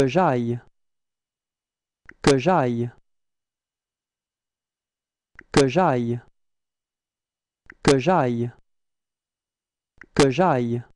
que j'aille, que j'aille, que j'aille, que j'aille.